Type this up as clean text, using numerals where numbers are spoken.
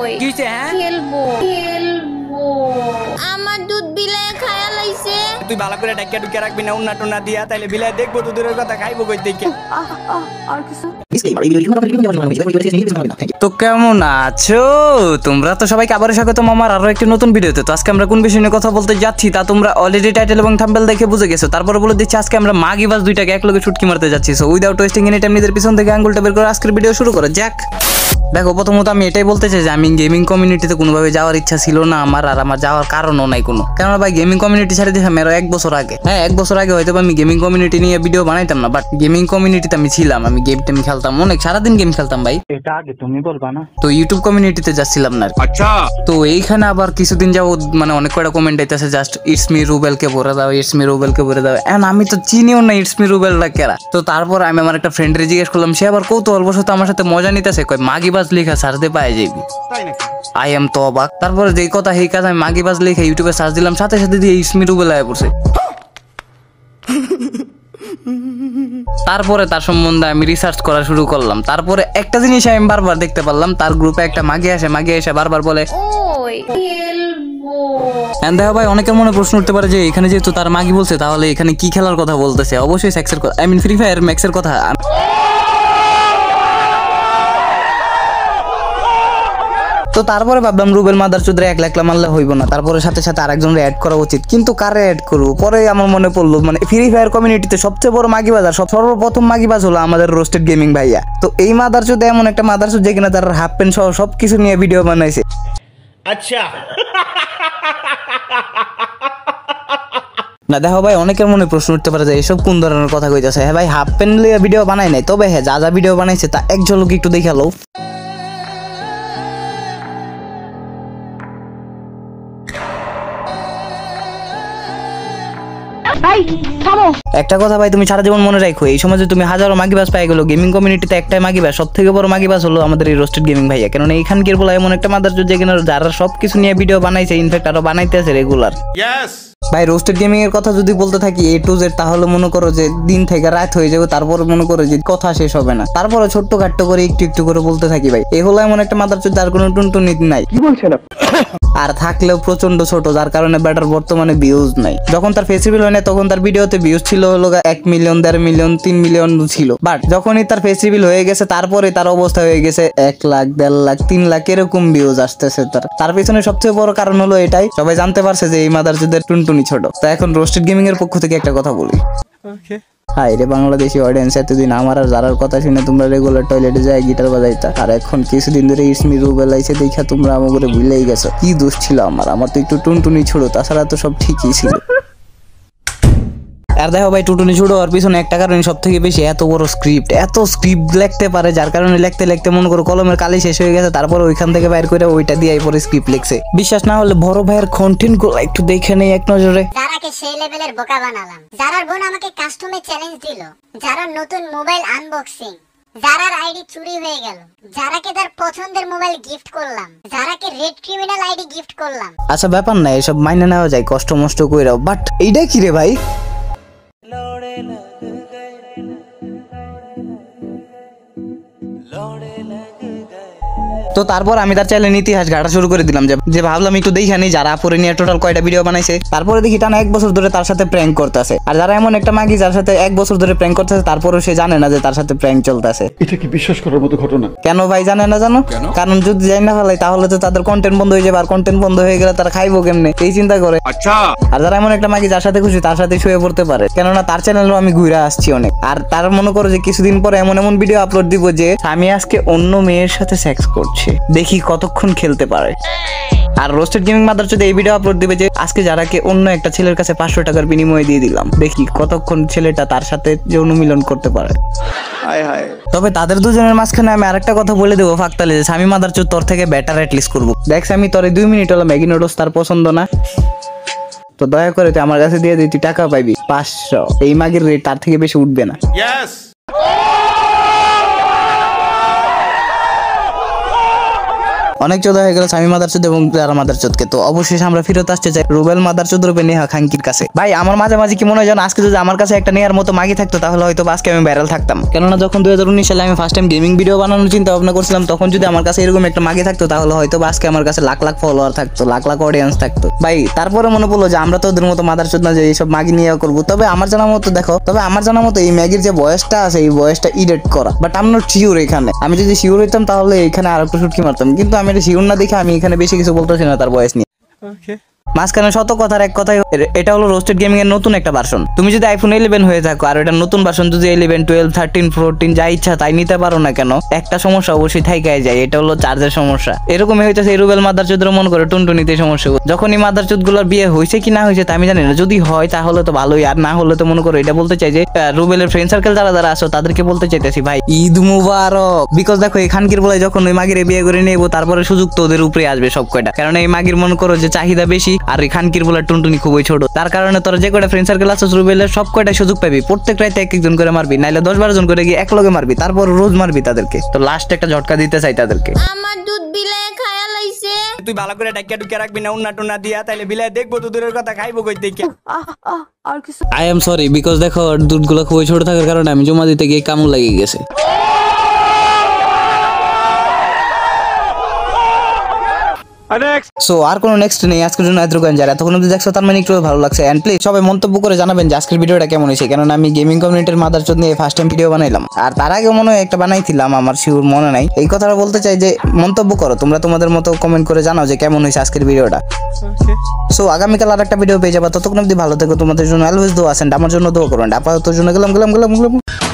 खेलबोई किसे हैं खेलबो खेलबो आमा दूध बिले खाया लइसे तू बाला करे टक्का टक्का रख बिना उन्ना टोना दिया ताले बिले देखबो तू दूधের কথা খাইবো কই দেখি আর কিছু ডিসক্লেইমার এই ভিডিওটা আপনাদের কেমন লাগলো তো কেমন আছো তোমরা তো সবাইকে আবারো স্বাগত আমার আরো একটা নতুন ভিডিওতে। তো আজকে আমরা কোন বিষয় নিয়ে কথা বলতে যাচ্ছি তা তোমরা অলরেডি টাইটেল এবং থাম্বনেল দেখে বুঝে গেছো। তারপরে বলে দিচ্ছি আজকে আমরা মাগিবাস দুইটাকে একলগে ছুটকি মারতে যাচ্ছি। So without wasting any time নিজের পিছন থেকে আঙ্গুলটা বের করে আজকের ভিডিও শুরু করা যাক। দেখো প্রথমত আমি এটাই বলতে চাই যে আমি গেমিং কমিউনিটিতে কোনোভাবে যাওয়ার ইচ্ছা ছিল না আমার, আর আমার যাওয়ার কারণও নাই কোনো। কারণ ভাই গেমিং কমিউনিটি ছেড়ে দিয়েছি আমি এক বছর আগে। হ্যাঁ, এক বছর আগে হয়তো আমি গেমিং কমিউনিটি নিয়ে ভিডিও বানাইতাম না, বাট গেমিং কমিউনিটিতে আমি ছিলাম। আমি গেম টেম খেলতাম অনেক, সারাদিন গেম খেলতাম ভাই, এটা আগে তুমি বলবা না। তো ইউটিউব কমিউনিটিতে যাচ্ছিলাম না। আচ্ছা, তো এইখানে আবার কিছুদিন যাও মানে অনেক কয়টা কমেন্ট আইতেছে জাস্ট ইটস মি রুবেলকে ভরে দাও, ইটস মি রুবেলকে ভরে দাও। এন্ড আমি তো চিনিও না ইটস মি রুবেলটা কারা। তো তারপর আমি আমার একটা ফ্রেন্ডরে জিজ্ঞেস করলাম, সে আবার কৌতূহলবশত আমার সাথে মজা নিতেছে, কয় মাগিবা লেখা সার্চ দিয়ে পাই যাবি। আই এম তো অবাক। তারপরে যেই কথা সেই কাজ, আমি মাগিবাজ লেখা ইউটিউবে সার্চ দিলাম, সাথে সাথে দিয়ে ইসমি রুবেল আয়া পড়ছে। তারপরে তার সম্বন্ধে আমি রিসার্চ করা শুরু করলাম। তারপরে একটা জিনিস আমি বারবার দেখতে পারলাম, তার গ্রুপে একটা মাগি আসে বারবার বলে ওই দেখো ভাই, অনেকের মনে প্রশ্ন উঠতে পারে যে এখানে যেহেতু তার মাগি বলছে তাহলে এখানে কি খেলার কথা বলতেছে। অবশ্যই সেক্সের কথা, আই মিন ফ্রি ফায়ার ম্যাক্সের কথা। তো তারপরে ভাবলাম রুবেল মাদারচোদরে একলা একলা মারলে হইব না, তারপরে সাথে সাথে আরেকজনকে অ্যাড করা উচিত। কিন্তু কারে অ্যাড করবো? পরে আমার মনে পড়লো মানে ফ্রি ফায়ার কমিউনিটিতে সবচেয়ে বড় মাগিবাজ আর সর্বপ্রথম মাগিবাজ হলো আমাদের রোস্টেড গেমিং ভাইয়া। তো এই মাদারচোদ এমন একটা মাদারচোদ যে কিনা তার হাফ প্যান্ট সহ সবকিছু নিয়ে ভিডিও বানাইছে। আচ্ছা না দেখো ভাই, অনেকের মনে প্রশ্ন উঠতে পারে যে এসব কোন ধরনের কথা কইতাছে। হ্যাঁ ভাই, হাফ প্যান্ট লিয়ে ভিডিও বানায় নাই, তবে হ্যাঁ যা ভিডিও বানাইছে তা এক ঝলক একটু দেখে লও। একটা কথা ভাই তুমি সারা জীবন মনে রাখো, এই সমাজে তুমি হাজারো মাগিবাজ পাই গেলো, গেমিং কমিউনিটিতে একটাই মাগিবাজ, সব থেকে বড় মাগিবাজ হলো আমাদের এই রোস্টেড গেমিং ভাইয়া। কারণ এইখানকার বলা এমন একটা মাদারচোদ যে কিনা যারা সবকিছু নিয়ে ভিডিও বানাইছে, ইনফ্যাক্ট আরো বানাইতেছে রেগুলার। ভাই রোস্টেড গেমিং এর কথা যদি বলতে থাকি এ টু জেড তাহলে মনে করো যে দিন থেকে রাত হয়ে যাবে, তারপর মনে করো যে কথা শেষ হবে না। তারপরে ছোট্ট খাট্ট করে একটু একটু করে বলতে থাকি ভাই, এ হলো এমন একটা মাদারচোদ যার কোনো টুনটুনি নাই, কি বলছেন আর থাকলেও প্রচন্ড ছোট, যার কারণে ব্যাটার বর্তমানে ভিউজ নাই। যখন তার ফেস্টিভ্যাল হয় না তখন তার ভিডিওতে ভিউজ ছিল 1 মিলিয়ন, 1.5 মিলিয়ন, 3 মিলিয়ন ছিল। বাট যখনই তার ফেস্টিভ্যাল হয়ে গেছে তারপরে তার অবস্থা হয়ে গেছে 1 লাখ, 1.5 লাখ, 3 লাখ এরকম ভিউজ আসতেছে। তার পিছনে সবচেয়ে বড় কারণ হলো এটাই, সবাই জানতে পারছে যে এই মাদারচোদের টুনটুনি ছোট। তো এখন রোস্টেড গেমিং এর পক্ষ থেকে একটা কথা বলি, ওকে হাই রে বাংলাদেশি অডিয়েন্স, এতদিন আমার আর যারার কথা শুনে তোমরা রেগুলার টয়লেটে যায় গিটার বাজাইতা, আর এখন কিছুদিন ধরে ইসমি রুবেল আইছে দেখা তোমরা আমাকে ভুলেই গেছো। কি দোষ ছিল আমার তো একটু টুনটুনি ছোট, তাছাড়া তো সব ঠিকই ছিল। আর দেখো ভাই টুটুনি ছুটো আর পিছনে একটা কারণ সব থেকে বেশি, এত বড় স্ক্রিপ্ট, এত স্ক্রিপ্ট লিখতে পারে, যার কারণে লিখতে লিখতে মনে করো কলমের কালি শেষ হয়ে গেছে, তারপর ওইখান থেকে বাইর করে ওইটা দিয়ে পরে স্ক্রিপ্ট লিখছে। বিশ্বাস না হলে বড় ভাইয়ের কন্টেন্ট গুলো একটু দেখে নেই এক নজরে। যারাকে সেই লেভেলের বোকা বানালাম, যারার বোন আমাকে কাস্টমে চ্যালেঞ্জ দিল, যারা নতুন মোবাইল আনবক্সিং, যারার আইডি চুরি হয়ে গেল, যারাকে তার পছন্দের মোবাইল গিফট করলাম, যারাকে রেড ক্রিমিনাল আইডি গিফট করলাম। আচ্ছা ব্যাপার না, এসব মাইনে নেওয়া যায় কষ্ট মষ্ট কইরাও, বাট এইটা কি রে ভাই? তো তারপর আমি তার চ্যানেলের ইতিহাস ঘাটা শুরু করে দিলাম, যে ভাবলাম একটু দেখে নেই যারা পরে নিয়ে টোটাল কয়টা ভিডিও বানাইছে। তারপরে দেখি টানা 1 বছর ধরে তার সাথে প্র্যাঙ্ক করতেছে, আর যারা এমন একটা মাগি যার সাথে 1 বছর ধরে প্র্যাঙ্ক করতেছে তারপরেও সে জানে না যে তার সাথে প্র্যাঙ্ক চলতেছে। এটা কি বিশ্বাস করার মতো ঘটনা? কেন ভাই জানে না জানো? কারণ যদি জানি না ফেলাই তাহলে তো তাদের কন্টেন্ট বন্ধ হয়ে যাবে, আর কন্টেন্ট বন্ধ হয়ে গেলে তারা খাইবো কেমনে এই চিন্তা করে। আচ্ছা, আর যারা এমন একটা মাগি যার সাথে খুশি তার সাথে শুয়ে পড়তে পারে, কেননা তার চ্যানেলও আমি ঘুরে আসছি অনেক। আর তার মনে করো যে কিছুদিন পরে এমন ভিডিও আপলোড দিব যে আমি আজকে অন্য মেয়ের সাথে সেক্স করছি, দেখি কতক্ষণ খেলতে পারে। আর রোস্টেড গেমিং মাদারচোদ এই ভিডিও আপলোড দিবে যে আজকে যারাকে অন্য একটা ছেলের কাছে 500 টাকার বিনিময়ে দিয়ে দিলাম, দেখি কতক্ষণ ছেলেটা তার সাথে যৌন মিলন করতে পারে। তবে তাদের দুজনের মাঝখানে আমি আরেকটা কথা বলে দেবো ফাঁকতালে, যে আমি মাদারচোদ তোর থেকে বেটার অ্যাটলিস্ট করবো। দেখ আমি তোর 2 মিনিট হলো ম্যাগি নুডলস তার পছন্দ না, তো দয়া করে তুই আমার কাছে দিয়ে দিই, তুই টাকা পাইবি 500। এই মাগির রেট তার থেকে বেশি উঠবে না। अनेक चोदा हो गल सामी मादारचोद এবং যারা মাদারচোদ के तो অবশ্যই আমরা ফিরত আসতে চাই রুবেল মাদারচোদ রূপে নেহা খাঙ্কির কাছে। ভাই আমার মাঝে মাঝে কি মনে হয় জানো আজকে যদি আমার কাছে একটা নেহার মতো মাগি থাকতো তাহলে হয়তো আজকে আমি ভাইরাল থাকতাম, কেননা যখন 2019 সালে আমি ফার্স্ট টাইম গেমিং ভিডিও বানানোর চিন্তা ভাবনা করছিলাম তখন যদি আমার কাছে এরকম একটা মাগি থাকতো তাহলে হয়তো আজকে আমার কাছে লাখ লাখ ফলোয়ার থাকতো, লাখ লাখ অডিয়েন্স থাকতো। ভাই তারপরে মনে পড়লো যে আমরা তো ওদের মতো মাদারচোদ না যে এইসব মাগি নিয়ে করব, তবে আমার জানা মতো দেখো তবে আমার জানা মতো এই ম্যাগির যে বয়সটা আছে এই বয়সটা এডিট করা, but I am not sure. এখানে আমি যদি শিওর হইতাম তাহলে এখানে আরেকটু শুটকি মারতাম, কিন্তু আমি এটা শিওর না দেখে আমি এখানে বেশি কিছু বলতেছি না তার বয়স নিয়ে। ওকে মাঝখানে শত কথার এক কথাই এটা হলো রোস্টেড গেমিং এর নতুন একটা ভার্সন। তুমি যদি আইফোন 11 হয়ে থাকো আর এটা নতুন ভার্সন যদি 11 12 13 14 যা ইচ্ছা তাই নিতে পারো না কেন, একটা সমস্যা অবশ্যই থাইকায় যায়, এটা হলো চার্জের সমস্যা। এরকমই হইতাছে রুবেল মাদারচোদের মন করে টুনটুনিতে সমস্যা, যখনই মাদারচোদগুলোর বিয়ে হইছে কি না হইছে তা আমি জানি না, যদি হয় তাহলে তো ভালোই আর না হলে তো মনে করো এটা বলতে চাই যে রুবেলের ফ্রেন্ড সার্কেল যারা যারা আছো তাদেরকে বলতে চাইতেছি ভাই ঈদ মুবারক, বিকজ দেখো এই খানকির বলে যখন ওই মাগিরে বিয়ে করে নেব তারপরে সুযোগ তো ওদের উপরে আসবে সব কয়টা, কারণ এই মাগির মন করো যে চাহিদা বেশি আর খানকির বলে টুনটুনি খুবই ছোট, তার কারণে তোর যে কয়টা ফ্রেন্ড সার্কেল আছে রুবেলের সব কয়টা সুযোগ পাবি, প্রত্যেক রাতে এক একজন করে মারবি, নাইলে 10-12 জন করে গিয়ে এক লগে মারবি, তারপর রোজ মারবি তাদেরকে। তো লাস্ট একটা ঝটকা দিতে চাই তাদেরকে, আমার দুধ বিলে খায়া লাইছে তুই ভালো করে ডাক্কা ডুকে রাখবি না উন্না টুনা দিয়া তাইলে বিলে দেখবো দুধের কথা খাইবো কই দেখি। আই এম সরি বিকজ দেখো দুধগুলো খুবই ছোট থাকার কারণে আমি জমা দিতে গিয়ে কামড় লাগিয়ে গেছে। সো আর কোনো নেক্সট নেই আজকের জন্য, এতক্ষণ যারা তখন যদি দেখছো তার মানে একটু ভালো লাগছে, এন্ড প্লিজ সবাই মন্তব্য করে জানাবেন যে আজকের ভিডিওটা কেমন হয়েছে, কারণ আমি গেমিং কমিউনিটির মাদারচোদ নিয়ে ফার্স্ট টাইম ভিডিও বানাইলাম আর তার আগে মনে হয় একটা বানাইছিলাম আমার শিওর মনে নাই। এই কথাটা বলতে চাই যে মন্তব্য করো তোমরা তোমাদের মতো কমেন্ট করে জানাও যে কেমন হয়েছে আজকের ভিডিওটা। সো আগামীকাল আর একটা ভিডিও পেয়ে যাবা, ততক্ষণ অবধি ভালো থেকো, তোমাদের জন্য অলওয়েজ দোয়া আছেন, আমার জন্য দোয়া করুন, আপাতত জন্য গেলাম।